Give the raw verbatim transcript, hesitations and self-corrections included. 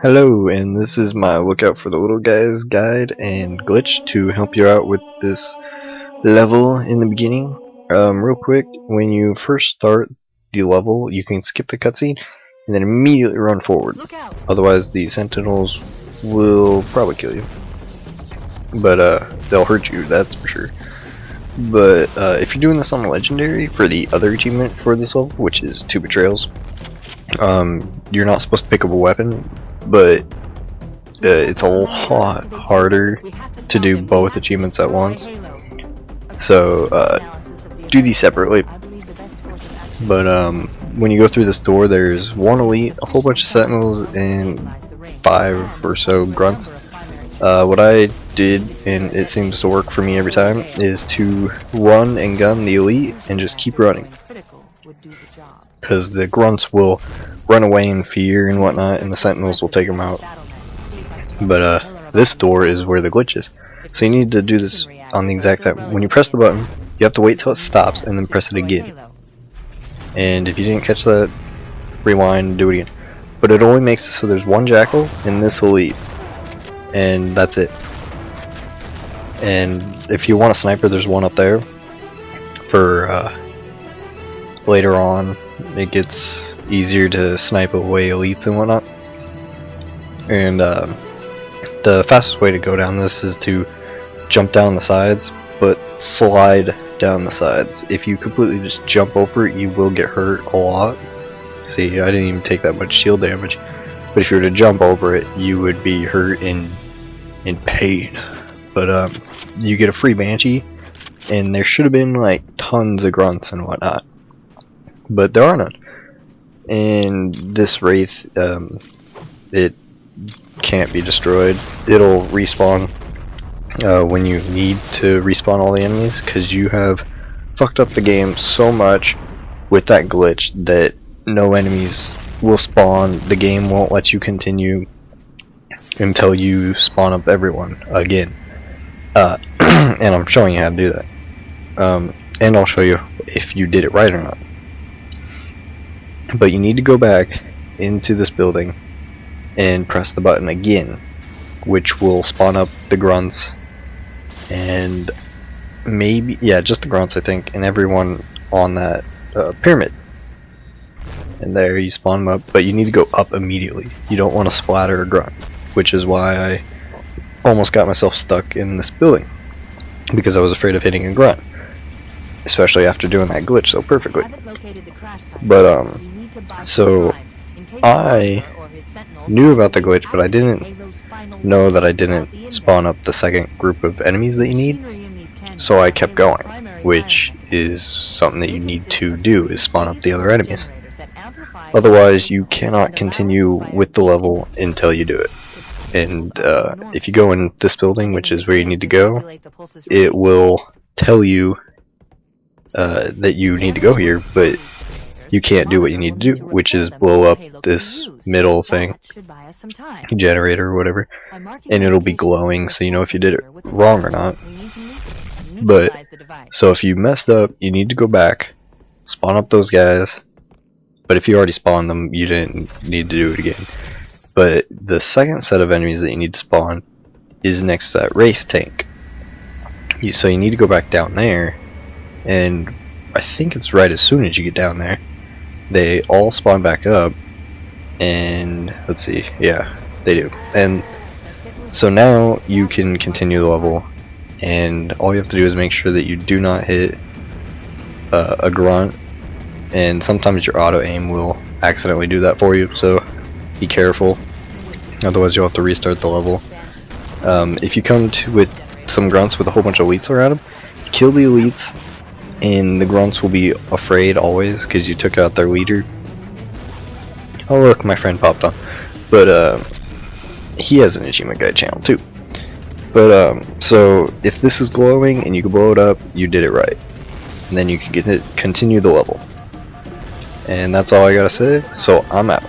Hello, and this is my Lookout for the Little Guys guide and glitch to help you out with this level in the beginning. Um, real quick, when you first start the level, you can skip the cutscene and then immediately run forward. Otherwise, the sentinels will probably kill you. But uh, they'll hurt you, that's for sure. But uh, if you're doing this on Legendary for the other achievement for this level, which is Two Betrayals, um, you're not supposed to pick up a weapon, but uh, it's a lot harder to do both achievements at once. So uh, do these separately. But um, when you go through this door, there's one elite, a whole bunch of sentinels, and five or so grunts. Uh, what I did, and it seems to work for me every time, is to run and gun the elite and just keep running, because the grunts will run away in fear and whatnot, and the sentinels will take them out. But uh, this door is where the glitch is, so you need to do this on the exact time. When you press the button, you have to wait till it stops and then press it again. And if you didn't catch that, rewind and do it again. But it only makes it so there's one jackal and this elite, and that's it. And if you want a sniper, there's one up there for uh, later on. It gets easier to snipe away elites and whatnot. And uh, the fastest way to go down this is to jump down the sides, but slide down the sides. If you completely just jump over it, you will get hurt a lot. See, I didn't even take that much shield damage, but if you were to jump over it, you would be hurt in in pain. But um, you get a free Banshee, and there should have been like tons of grunts and whatnot, but there are none. And this Wraith, um, it can't be destroyed. It'll respawn Uh, when you need to respawn all the enemies, because you have fucked up the game so much with that glitch that no enemies will spawn. The game won't let you continue until you spawn up everyone again. Uh, and I'm showing you how to do that. Um, and I'll show you if you did it right or not. But you need to go back into this building and press the button again, which will spawn up the grunts and maybe, yeah, just the grunts I think, and everyone on that uh, pyramid. And there you spawn them up, but you need to go up immediately. You don't want to splatter a grunt, which is why I almost got myself stuck in this building, because I was afraid of hitting a grunt, especially after doing that glitch so perfectly. But um, so I knew about the glitch, but I didn't know that I didn't spawn up the second group of enemies that you need, so I kept going, which is something that you need to do, is spawn up the other enemies. Otherwise you cannot continue with the level until you do it. And uh, if you go in this building, which is where you need to go, it will tell you uh, that you need to go here, but you can't do what you need to do, which is blow up this middle thing, generator or whatever, and it'll be glowing, so you know if you did it wrong or not. But so if you messed up, you need to go back, spawn up those guys, but if you already spawned them, you didn't need to do it again. But the second set of enemies that you need to spawn is next to that Wraith tank, you, so you need to go back down there, and I think it's right as soon as you get down there they all spawn back up. And let's see, yeah, they do. And so now you can continue the level, and all you have to do is make sure that you do not hit uh, a grunt, and sometimes your auto aim will accidentally do that for you, so be careful, otherwise you'll have to restart the level. Um, if you come to with some grunts with a whole bunch of elites around them, kill the elites, and the grunts will be afraid always because you took out their leader. Oh look, my friend popped on. But uh, he has an achievement guide channel too. But um, so if this is glowing and you can blow it up, you did it right, and then you can get it, continue the level. And that's all I gotta say. So I'm out.